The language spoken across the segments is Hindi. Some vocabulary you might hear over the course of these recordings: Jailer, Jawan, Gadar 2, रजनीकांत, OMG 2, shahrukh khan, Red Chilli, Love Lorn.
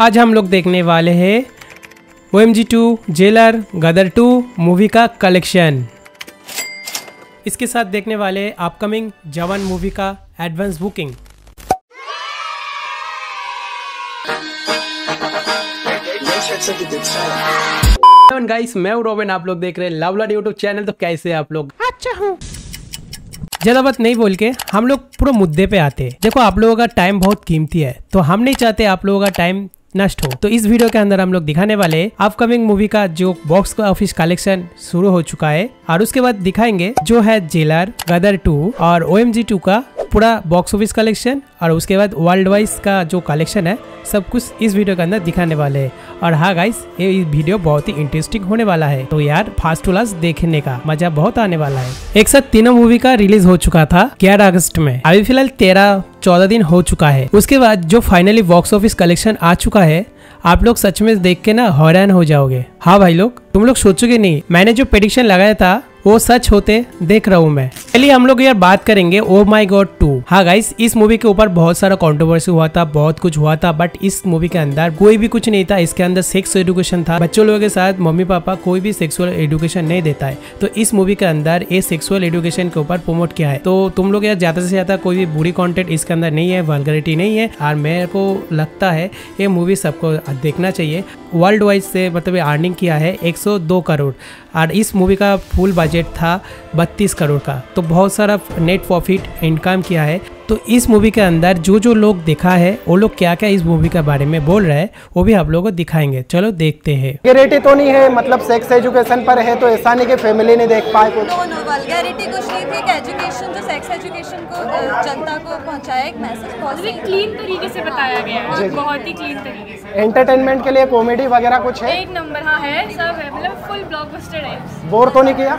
आज हम लोग देखने वाले हैं OMG 2, जेलर, गदर 2 मूवी का कलेक्शन। इसके साथ देखने वाले अपकमिंग जवान मूवी का एडवांस बुकिंग। गाइस मैं रोबेन, आप लोग देख रहे हैं लव लॉर्न यूट्यूब चैनल। तो कैसे आप लोग? अच्छा हूँ। ज़्यादा बात नहीं बोल के हम लोग पूरे मुद्दे पे आते हैं। देखो, आप लोगों का टाइम बहुत कीमती है, तो हम नहीं चाहते आप लोगों का टाइम नष्ट हो। तो इस वीडियो के अंदर हम लोग दिखाने वाले अपकमिंग मूवी का जो बॉक्स ऑफिस कलेक्शन शुरू हो चुका है, और उसके बाद दिखाएंगे जो है जेलर, गदर 2 और OMG 2 का पूरा बॉक्स ऑफिस कलेक्शन, और उसके बाद वर्ल्ड वाइज का जो कलेक्शन है सब कुछ इस वीडियो के अंदर दिखाने वाले है। और हाँ गाइस, ये वीडियो बहुत ही इंटरेस्टिंग होने वाला है, तो यार फास्ट टू लास्ट देखने का मजा बहुत आने वाला है। एक साथ तीनों मूवी का रिलीज हो चुका था 11 अगस्त में। अभी फिलहाल 13-14 दिन हो चुका है। उसके बाद जो फाइनली बॉक्स ऑफिस कलेक्शन आ चुका है, आप लोग सच में देख के ना हैरान हो जाओगे। हाँ भाई लोग, तुम लोग सोचोगे नहीं, मैंने जो प्रेडिक्शन लगाया था वो सच होते देख रहा हूँ मैं। चलिए हम लोग यार बात करेंगे ओ माई गॉड 2। हाँ गाइस, इस मूवी के ऊपर बहुत सारा कंट्रोवर्सी हुआ था, बहुत कुछ हुआ था, बट इस मूवी के अंदर कोई भी कुछ नहीं था। इसके अंदर सेक्स एडुकेशन था, बच्चों लोगों के साथ मम्मी पापा कोई भी सेक्सुअल एडुकेशन नहीं देता है, तो इस मूवी के अंदर ये सेक्सुअल एडुकेशन के ऊपर प्रमोट किया है। तो तुम लोग यार ज्यादा से ज्यादा कोई भी बुरी कॉन्टेंट इसके अंदर नहीं है, वल्गैरिटी नहीं है, और मेरे को लगता है ये मूवी सबको देखना चाहिए। वर्ल्ड वाइड से मतलब अर्निंग किया है 102 करोड़, और इस मूवी का फुल बजट था 32 करोड़ का, तो बहुत सारा नेट प्रॉफिट इनकम किया है। तो इस मूवी के अंदर जो जो लोग देखा है वो लोग क्या क्या इस मूवी के बारे में बोल रहे हैं वो भी आप लोगों को दिखाएंगे, चलो देखते हैं। वल्गैरिटी तो नहीं है, मतलब सेक्स एजुकेशन पर है, तो ऐसा नहीं कि फैमिली नहीं देख पाए। वल्गैरिटी कुछ नहीं थी, कि एजुकेशन जो सेक्स एजुकेशन को जनता को पहुंचाया, एक मैसेज पॉजिटिव क्लीन तरीके से बताया गया है, बहुत ही क्लीन तरीके से। एंटरटेनमेंट के लिए कॉमेडी वगैरह कुछ है, एक नंबर। हाँ है, सब है, मतलब फुल ब्लॉकबस्टर है। बोर तो नहीं किया?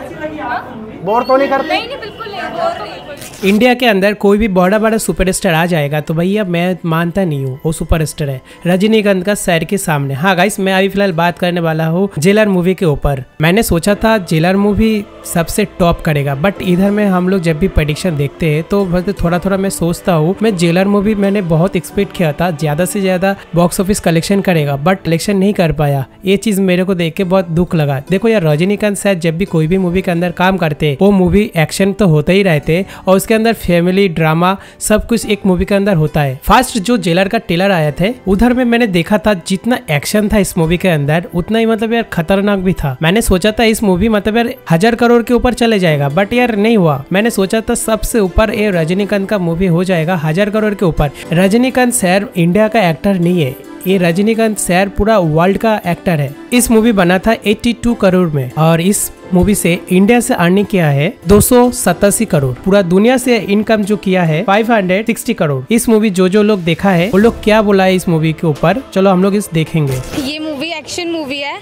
बोर तो नहीं करते? नहीं, बिल्कुल नहीं। इंडिया के अंदर कोई भी बड़ा बड़ा सुपरस्टार आ जाएगा तो भैया मैं मानता नहीं हूँ वो सुपरस्टार है, रजनीकांत का सैर के सामने। हाँ गाइस, मैं अभी फिलहाल बात करने वाला हूँ जेलर मूवी के ऊपर। मैंने सोचा था जेलर मूवी सबसे टॉप करेगा, बट इधर में हम लोग जब भी प्रेडिक्शन देखते हैं तो थोड़ा थोड़ा मैं सोचता हूँ, मैं जेलर मूवी मैंने बहुत एक्सपेक्ट किया था ज्यादा से ज्यादा बॉक्स ऑफिस कलेक्शन करेगा, बट कलेक्शन नहीं कर पाया। ये चीज मेरे को देख के बहुत दुख लगा। देखो यार, रजनीकांत शायद जब भी कोई भी मूवी के अंदर काम करते वो मूवी एक्शन तो होता ही रहते, और उसके अंदर फैमिली ड्रामा सब कुछ एक मूवी के अंदर होता है। फर्स्ट जो जेलर का ट्रेलर आया था उधर में मैंने देखा था जितना एक्शन था इस मूवी के अंदर उतना ही मतलब यार खतरनाक भी था। मैंने सोचा था इस मूवी मतलब यार 1000 करोड़ के ऊपर चले जाएगा, बट यार नहीं हुआ। मैंने सोचा था सबसे ऊपर ये रजनीकांत का मूवी हो जाएगा 1000 करोड़ के ऊपर। रजनीकांत सर इंडिया का एक्टर नहीं है, ये रजनीकांत सर पूरा वर्ल्ड का एक्टर है। इस मूवी बना था 82 करोड़ में, और इस मूवी से इंडिया से अर्निंग किया है 287 करोड़। पूरा दुनिया से इनकम जो किया है 560 करोड़। इस मूवी जो लोग देखा है वो लोग क्या बोला है इस मूवी के ऊपर, चलो हम लोग इस देखेंगे। ये मूवी एक्शन मूवी है,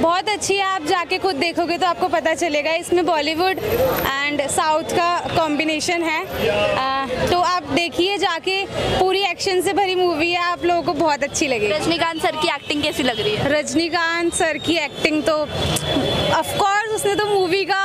बहुत अच्छी है, आप जाके खुद देखोगे तो आपको पता चलेगा। इसमें बॉलीवुड एंड साउथ का कॉम्बिनेशन है, तो आप देखिए जाके, पूरी एक्शन से भरी मूवी है, आप लोगों को बहुत अच्छी लगेगी। रजनीकांत सर की एक्टिंग कैसी लग रही है? रजनीकांत सर की एक्टिंग तो ऑफकोर्स उसने तो मूवी का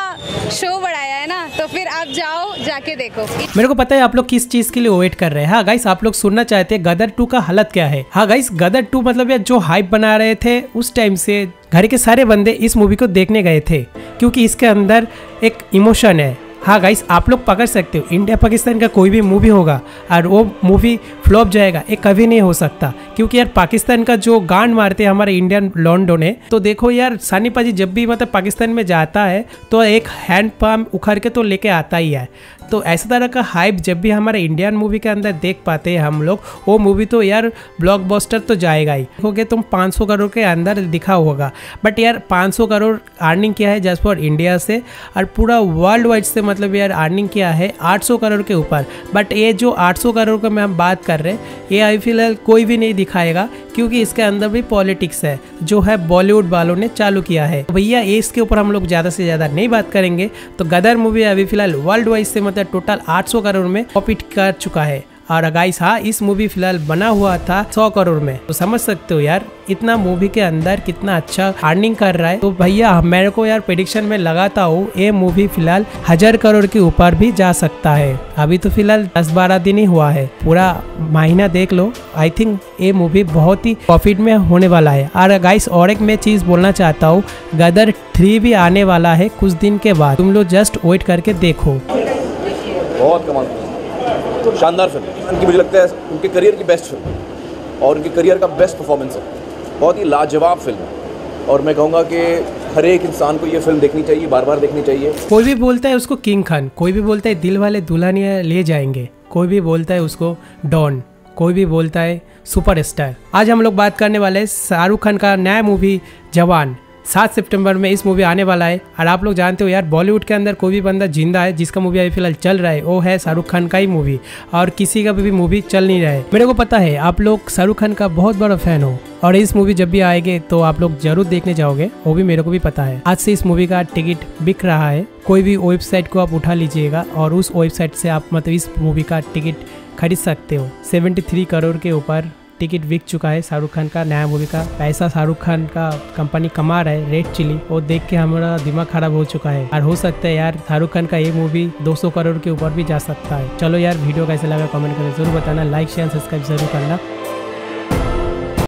शो बढ़ाया है ना, तो फिर आप जाओ जाके देखो। मेरे को पता है आप लोग किस चीज के लिए वेट कर रहे हैं। हाँ गाइस, आप लोग सुनना चाहते हैं गदर 2 का हालत क्या है। हाँ गाइस, गदर 2 मतलब यार जो हाइप बना रहे थे उस टाइम से घर के सारे बंदे इस मूवी को देखने गए थे, क्योंकि इसके अंदर एक इमोशन है। हाँ गाइस, आप लोग पकड़ सकते हो इंडिया पाकिस्तान का कोई भी मूवी होगा और वो मूवी फ्लॉप जाएगा, ये कभी नहीं हो सकता, क्योंकि यार पाकिस्तान का जो गांड मारते हैं हमारे इंडियन लॉन्डो ने। तो देखो यार, सानी पाजी जब भी मतलब पाकिस्तान में जाता है तो एक हैंड पंप उखड़ के तो लेके आता ही है। तो ऐसा तरह का हाइप जब भी हमारे इंडियन मूवी के अंदर देख पाते हैं हम लोग, वो मूवी तो यार ब्लॉकबस्टर तो जाएगा ही। देखोगे तुम 500 करोड़ के अंदर दिखा होगा, बट यार 500 करोड़ अर्निंग किया है जस्ट फॉर इंडिया से, और पूरा वर्ल्ड वाइड से मतलब यार अर्निंग किया है 800 करोड़ के ऊपर। बट ये जो 800 करोड़ का मैं हम बात कर रहे हैं ये अभी फिलहाल कोई भी नहीं दिखाएगा, क्योंकि इसके अंदर भी पॉलिटिक्स है जो है बॉलीवुड वालों ने चालू किया है। तो भैया इसके ऊपर हम लोग ज़्यादा से ज़्यादा नहीं बात करेंगे। तो गदर मूवी अभी फिलहाल वर्ल्ड वाइड से मतलब टोटल 800 करोड़ में प्रॉफिट कर चुका है, और गाइस हाँ, इस मूवी फिलहाल बना हुआ था 100 करोड़ में। तो समझ सकते हो यार इतना मूवी के अंदर कितना अच्छा अर्निंग कर रहा है। तो भैया मेरे को यार प्रेडिक्शन में लगाता हूँ ये मूवी फिलहाल 1000 करोड़ के ऊपर भी जा सकता है। अभी तो फिलहाल 10-12 दिन ही हुआ है, पूरा महीना देख लो, आई थिंक ये मूवी बहुत ही प्रॉफिट में होने वाला है। और गाइस और एक मैं चीज बोलना चाहता हूँ, गदर 3 भी आने वाला है कुछ दिन के बाद, तुम लोग जस्ट वेट करके देखो। बहुत कमाल फिल्म, शानदार फिल्म, उनकी मुझे लगता है उनके करियर की बेस्ट फिल्म और उनके करियर का बेस्ट परफॉर्मेंस है। बहुत ही लाजवाब फिल्म है और मैं कहूँगा कि हर एक इंसान को ये फिल्म देखनी चाहिए, बार बार देखनी चाहिए। कोई भी बोलता है उसको किंग खान, कोई भी बोलता है दिल वाले दुल्हनिया ले जाएंगे, कोई भी बोलता है उसको डॉन, कोई भी बोलता है सुपरस्टार। आज हम लोग बात करने वाले हैं शाहरुख खान का नया मूवी जवान। 7 सितंबर में इस मूवी आने वाला है। और आप लोग जानते हो यार बॉलीवुड के अंदर कोई भी बंदा जिंदा है जिसका मूवी अभी फिलहाल चल रहा है वो है शाहरुख खान का ही मूवी, और किसी का भी मूवी चल नहीं रहा है। मेरे को पता है आप लोग शाहरुख खान का बहुत बड़ा फैन हो और इस मूवी जब भी आएगी तो आप लोग जरूर देखने जाओगे, वो भी मेरे को भी पता है। आज से इस मूवी का टिकट बिक रहा है, कोई भी वेबसाइट को आप उठा लीजिएगा और उस वेबसाइट से आप मतलब इस मूवी का टिकट खरीद सकते हो। 73 करोड़ के ऊपर टिकट बिक चुका है शाहरुख खान का नया मूवी का। पैसा शाहरुख खान का कंपनी कमा रहा है रेड चिली, वो देख के हमारा दिमाग खराब हो चुका है। और हो सकता है यार शाहरुख खान का ये मूवी 200 करोड़ के ऊपर भी जा सकता है। चलो यार वीडियो कैसे लगा कमेंट करके जरूर बताना, लाइक शेयर सब्सक्राइब जरूर करना।